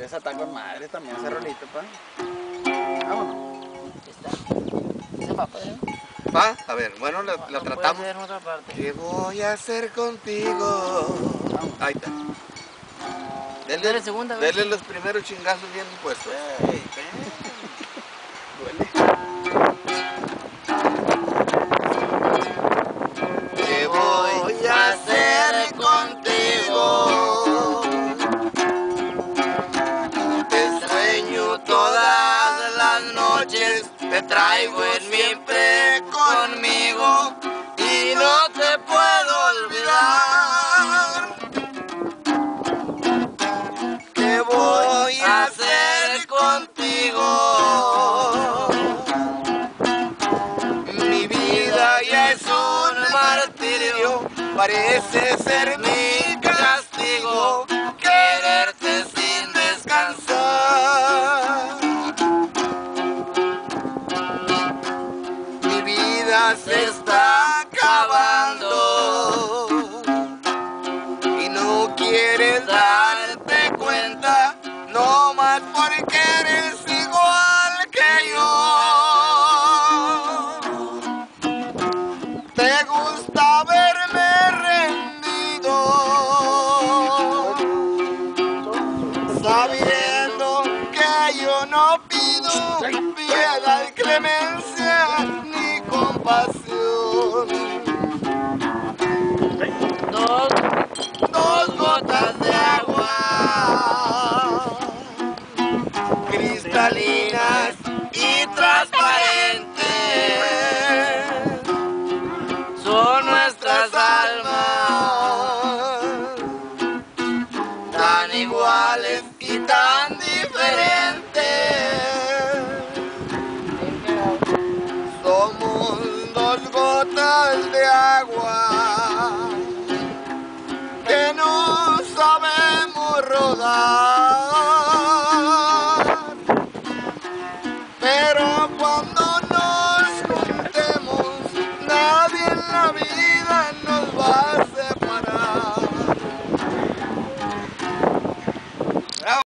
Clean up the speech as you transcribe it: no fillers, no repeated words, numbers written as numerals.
De esa está con madre también, ese rolito, pa. Vámonos. Aquí está. ¿Ese va, padre? Va, a ver, bueno, la, no, la tratamos. En otra parte. ¿Qué voy a hacer contigo? Vamos. Ahí está. Denle los primeros chingazos bien puestos. Hey, te traigo siempre conmigo y no te puedo olvidar. ¿Qué voy a hacer contigo? Mi vida ya es un martirio, parece ser mi castigo. Se está acabando y no quieres darte cuenta, no más porque eres igual que yo. Te gusta verme rendido, sabiendo que yo no pido piedad, clemencia ni compasión. Dos gotas de agua, cristalinas y transparentes, son nuestras almas, tan iguales y tan diferentes. Somos dos gotas de agua que no sabemos rodar.